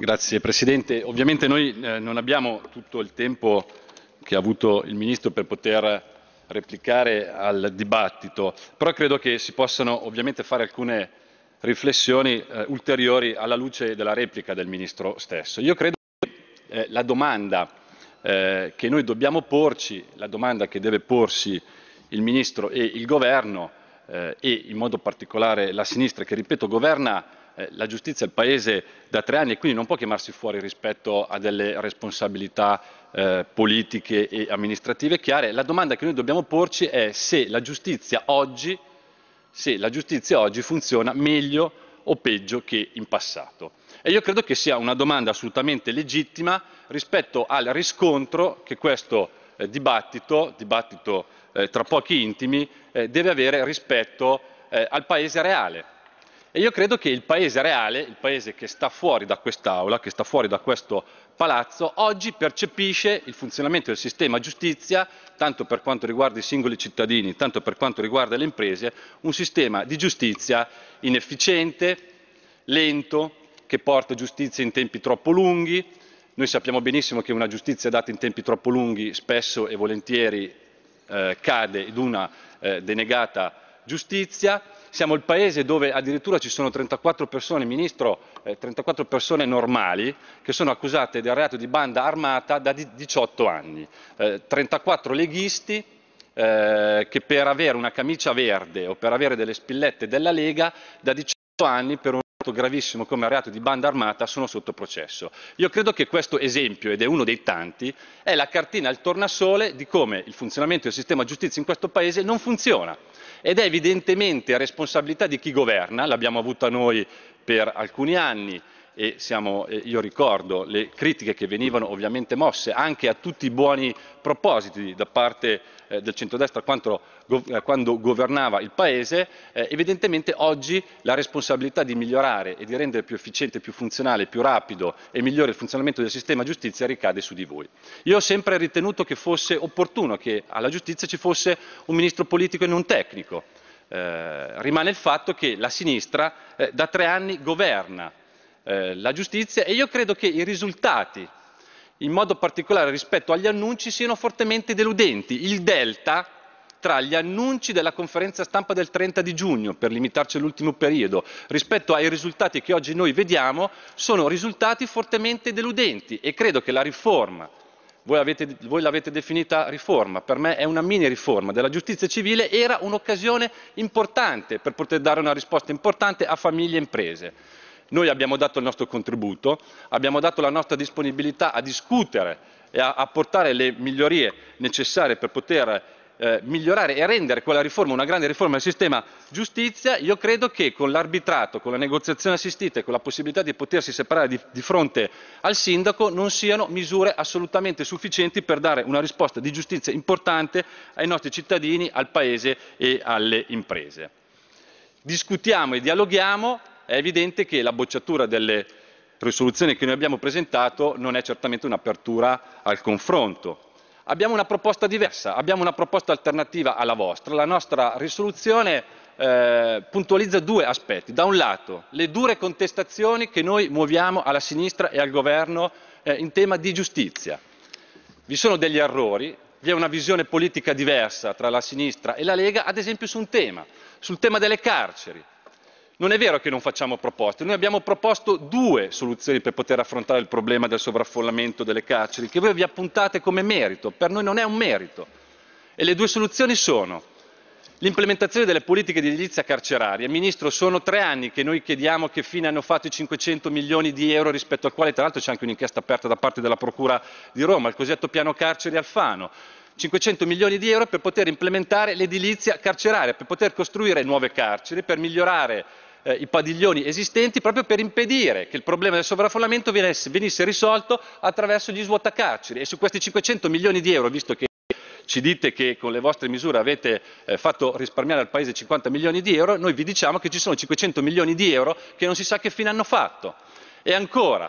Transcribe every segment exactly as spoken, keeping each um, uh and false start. Grazie Presidente. Ovviamente noi eh, non abbiamo tutto il tempo che ha avuto il Ministro per poter replicare al dibattito, però credo che si possano ovviamente fare alcune riflessioni eh, ulteriori alla luce della replica del Ministro stesso. Io credo che eh, la domanda eh, che noi dobbiamo porci, la domanda che deve porsi il Ministro e il Governo, eh, e in modo particolare la sinistra che, ripeto, governa eh, la giustizia e il Paese da tre anni e quindi non può chiamarsi fuori rispetto a delle responsabilità eh, politiche e amministrative chiare, la domanda che noi dobbiamo porci è se la giustizia oggi se la giustizia oggi funziona meglio o peggio che in passato. E io credo che sia una domanda assolutamente legittima rispetto al riscontro che questo eh, dibattito, dibattito eh, tra pochi intimi, eh, deve avere rispetto eh, al Paese reale. E io credo che il Paese reale, il Paese che sta fuori da quest'Aula, che sta fuori da questo Palazzo, oggi percepisce il funzionamento del sistema giustizia, tanto per quanto riguarda i singoli cittadini, tanto per quanto riguarda le imprese, un sistema di giustizia inefficiente, lento, che porta giustizia in tempi troppo lunghi. Noi sappiamo benissimo che una giustizia data in tempi troppo lunghi spesso e volentieri eh, cade in una eh, denegata giustizia. Siamo il paese dove addirittura ci sono trentaquattro persone, Ministro, eh, trentaquattro persone normali che sono accusate del reato di banda armata da diciotto anni. Eh, trentaquattro leghisti eh, che per avere una camicia verde o per avere delle spillette della Lega da diciotto anni per un reato gravissimo come reato di banda armata sono sotto processo. Io credo che questo esempio, ed è uno dei tanti, è la cartina al tornasole di come il funzionamento del sistema giustizia in questo paese non funziona. Ed è evidentemente responsabilità di chi governa, l'abbiamo avuta noi per alcuni anni e siamo, io ricordo le critiche che venivano ovviamente mosse anche a tutti i buoni propositi da parte eh, del centrodestra quando, quando governava il Paese. Eh, evidentemente oggi la responsabilità di migliorare e di rendere più efficiente, più funzionale, più rapido e migliore il funzionamento del sistema giustizia ricade su di voi. Io ho sempre ritenuto che fosse opportuno che alla giustizia ci fosse un ministro politico e non tecnico. Eh, rimane il fatto che la sinistra eh, da tre anni governa la giustizia e io credo che i risultati, in modo particolare rispetto agli annunci, siano fortemente deludenti. Il delta tra gli annunci della conferenza stampa del trenta di giugno, per limitarci all'ultimo periodo, rispetto ai risultati che oggi noi vediamo, sono risultati fortemente deludenti e credo che la riforma, voi, avete, voi l'avete definita riforma, per me è una mini riforma della giustizia civile, era un'occasione importante per poter dare una risposta importante a famiglie e imprese. Noi abbiamo dato il nostro contributo, abbiamo dato la nostra disponibilità a discutere e a apportare le migliorie necessarie per poter eh, migliorare e rendere quella riforma una grande riforma del sistema giustizia. Io credo che con l'arbitrato, con la negoziazione assistita e con la possibilità di potersi separare di, di fronte al sindaco non siano misure assolutamente sufficienti per dare una risposta di giustizia importante ai nostri cittadini, al Paese e alle imprese. Discutiamo e dialoghiamo. È evidente che la bocciatura delle risoluzioni che noi abbiamo presentato non è certamente un'apertura al confronto. Abbiamo una proposta diversa, abbiamo una proposta alternativa alla vostra. La nostra risoluzione eh, puntualizza due aspetti. Da un lato, le dure contestazioni che noi muoviamo alla sinistra e al governo eh, in tema di giustizia. Vi sono degli errori, vi è una visione politica diversa tra la sinistra e la Lega, ad esempio su un tema, sul tema delle carceri. Non è vero che non facciamo proposte, noi abbiamo proposto due soluzioni per poter affrontare il problema del sovraffollamento delle carceri, che voi vi appuntate come merito, per noi non è un merito. E le due soluzioni sono l'implementazione delle politiche di edilizia carceraria. Ministro, sono tre anni che noi chiediamo che fine hanno fatto i cinquecento milioni di euro rispetto al quale tra l'altro c'è anche un'inchiesta aperta da parte della Procura di Roma, il cosiddetto piano carceri Alfano. cinquecento milioni di euro per poter implementare l'edilizia carceraria, per poter costruire nuove carceri, per migliorare Eh, i padiglioni esistenti, proprio per impedire che il problema del sovraffollamento venisse, venisse risolto attraverso gli svuotacarceri. E su questi cinquecento milioni di euro, visto che ci dite che con le vostre misure avete eh, fatto risparmiare al Paese cinquanta milioni di euro, noi vi diciamo che ci sono cinquecento milioni di euro che non si sa che fine hanno fatto. E ancora,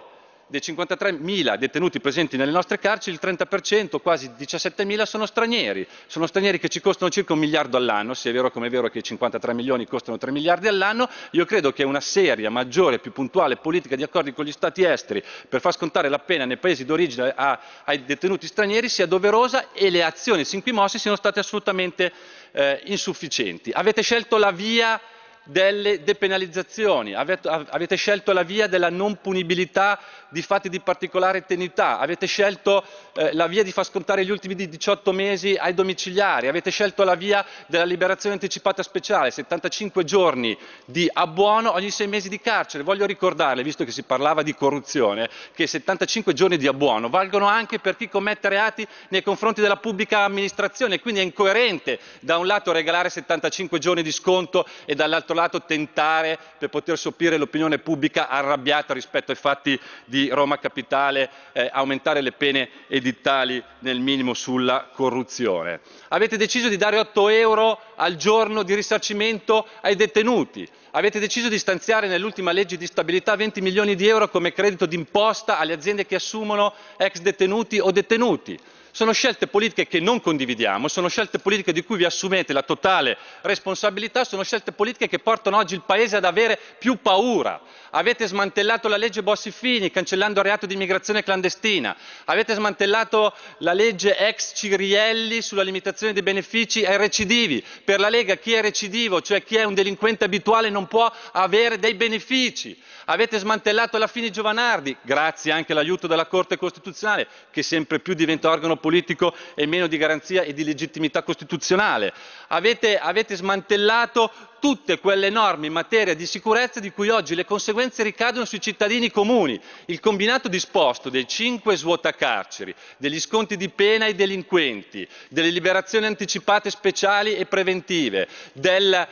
dei cinquantatremila detenuti presenti nelle nostre carceri, il trenta per cento, quasi diciassettemila, sono stranieri. Sono stranieri che ci costano circa un miliardo all'anno, se è vero come è vero che i cinquantatré milioni costano tre miliardi all'anno. Io credo che una seria, maggiore, più puntuale politica di accordi con gli stati esteri per far scontare la pena nei paesi d'origine a, ai detenuti stranieri sia doverosa, e le azioni sin qui mosse siano state assolutamente eh, insufficienti. Avete scelto la via delle depenalizzazioni, avete, avete scelto la via della non punibilità di fatti di particolare tenuità, avete scelto eh, la via di far scontare gli ultimi diciotto mesi ai domiciliari, avete scelto la via della liberazione anticipata speciale, settantacinque giorni di abbuono ogni sei mesi di carcere. Voglio ricordarle, visto che si parlava di corruzione, che settantacinque giorni di abbuono valgono anche per chi commette reati nei confronti della pubblica amministrazione, quindi è incoerente da un lato regalare settantacinque giorni di sconto e dall'altro lato tentare, per poter soppire l'opinione pubblica arrabbiata rispetto ai fatti di Roma Capitale, eh, aumentare le pene edittali nel minimo sulla corruzione. Avete deciso di dare otto euro al giorno di risarcimento ai detenuti. Avete deciso di stanziare nell'ultima legge di stabilità venti milioni di euro come credito d'imposta alle aziende che assumono ex detenuti o detenuti. Sono scelte politiche che non condividiamo, sono scelte politiche di cui vi assumete la totale responsabilità, sono scelte politiche che portano oggi il Paese ad avere più paura. Avete smantellato la legge Bossi-Fini, cancellando il reato di immigrazione clandestina. Avete smantellato la legge ex Cirielli sulla limitazione dei benefici ai recidivi. Per la Lega chi è recidivo, cioè chi è un delinquente abituale, non può avere dei benefici. Avete smantellato la Fini-Giovanardi, grazie anche all'aiuto della Corte Costituzionale, che sempre più diventa organo politico e meno di garanzia e di legittimità costituzionale. Avete, avete smantellato tutte quelle norme in materia di sicurezza di cui oggi le conseguenze ricadono sui cittadini comuni. Il combinato disposto dei cinque svuotacarceri, degli sconti di pena ai delinquenti, delle liberazioni anticipate speciali e preventive, delle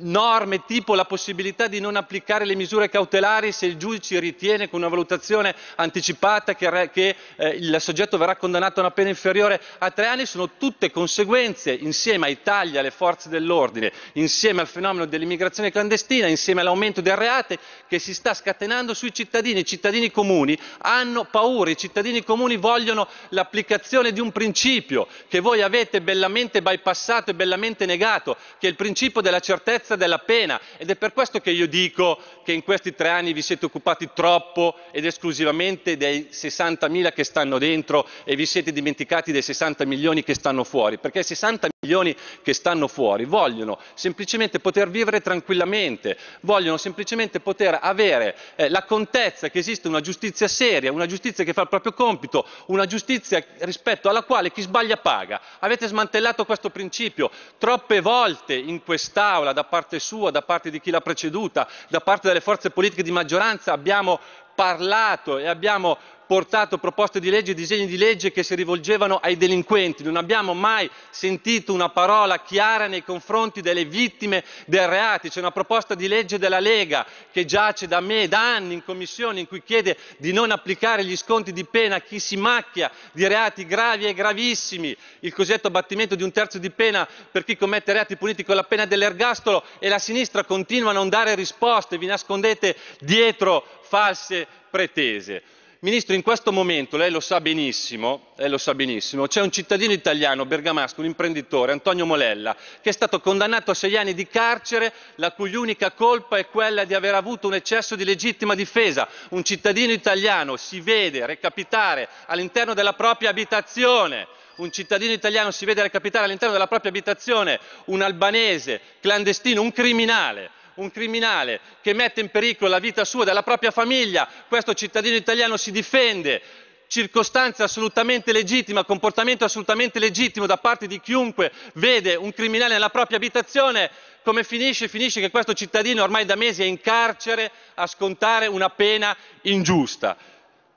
norme tipo la possibilità di non applicare le misure cautelari se il giudice ritiene con una valutazione anticipata che, che eh, il soggetto verrà condannato a una pena inferiore a tre anni, sono tutte conseguenze, insieme ai tagli alle forze dell'ordine, insieme al fenomeno dell'immigrazione clandestina, insieme all'aumento del reato che si sta scatenando sui cittadini. I cittadini comuni hanno paura, i cittadini comuni vogliono l'applicazione di un principio che voi avete bellamente bypassato e bellamente negato, che è il principio della certezza della pena, ed è per questo che io dico che in questi tre anni vi siete occupati troppo ed esclusivamente dei sessantamila che stanno dentro e vi siete dimenticati dei sessanta milioni che stanno fuori, perché i sessanta milioni che stanno fuori vogliono semplicemente poter vivere tranquillamente, vogliono semplicemente poter avere eh, la contezza che esiste una giustizia seria, una giustizia che fa il proprio compito, una giustizia rispetto alla quale chi sbaglia paga. Avete smantellato questo principio troppe volte in quest'Aula, da parte sua, da parte di chi l'ha preceduta, da parte delle forze politiche di maggioranza. Abbiamo parlato e abbiamo portato proposte di legge e disegni di legge che si rivolgevano ai delinquenti, non abbiamo mai sentito una parola chiara nei confronti delle vittime dei reati. C'è una proposta di legge della Lega che giace da me da anni in commissione, in cui chiede di non applicare gli sconti di pena a chi si macchia di reati gravi e gravissimi, il cosiddetto abbattimento di un terzo di pena per chi commette reati puniti con la pena dell'ergastolo, e la sinistra continua a non dare risposte, vi nascondete dietro false pretese. Ministro, in questo momento, lei lo sa benissimo, lei lo sa benissimo, c'è un cittadino italiano, bergamasco, un imprenditore, Antonio Monella, che è stato condannato a sei anni di carcere, la cui unica colpa è quella di aver avuto un eccesso di legittima difesa. Un cittadino italiano si vede recapitare all'interno della propria abitazione, un cittadino italiano si vede recapitare all'interno della propria abitazione un albanese clandestino, un criminale. Un criminale che mette in pericolo la vita sua e della propria famiglia. Questo cittadino italiano si difende. Circostanza assolutamente legittima, comportamento assolutamente legittimo da parte di chiunque vede un criminale nella propria abitazione. Come finisce? Finisce che questo cittadino ormai da mesi è in carcere a scontare una pena ingiusta.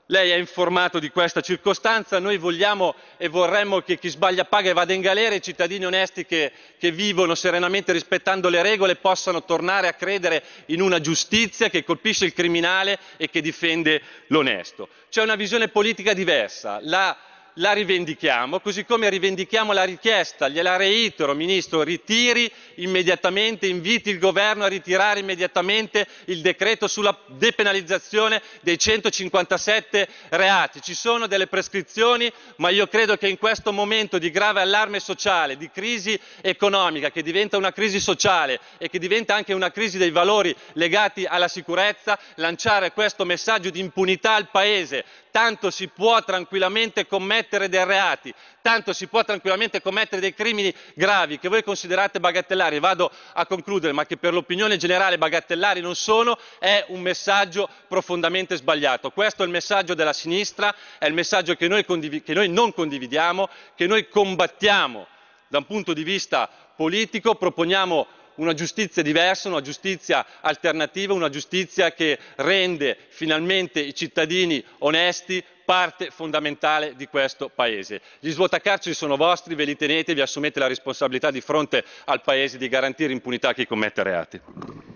Lei è informato di questa circostanza, noi vogliamo e vorremmo che chi sbaglia paga e vada in galera, i cittadini onesti che, che vivono serenamente rispettando le regole possano tornare a credere in una giustizia che colpisce il criminale e che difende l'onesto. C'è una visione politica diversa, la la rivendichiamo, così come rivendichiamo la richiesta, gliela reitero, Ministro, ritiri immediatamente, inviti il Governo a ritirare immediatamente il decreto sulla depenalizzazione dei centocinquantasette reati. Ci sono delle prescrizioni, ma io credo che in questo momento di grave allarme sociale, di crisi economica, che diventa una crisi sociale e che diventa anche una crisi dei valori legati alla sicurezza, lanciare questo messaggio di impunità al Paese, tanto si può tranquillamente commettere dei reati, tanto si può tranquillamente commettere dei crimini gravi che voi considerate bagatellari, vado a concludere, ma che per l'opinione generale bagatellari non sono, è un messaggio profondamente sbagliato. Questo è il messaggio della sinistra, è il messaggio che noi, condiv- che noi non condividiamo, che noi combattiamo da un punto di vista politico, proponiamo una giustizia diversa, una giustizia alternativa, una giustizia che rende finalmente i cittadini onesti parte fondamentale di questo Paese. Gli svuotacarceri sono vostri, ve li tenete, vi assumete la responsabilità di fronte al Paese di garantire impunità a chi commette reati.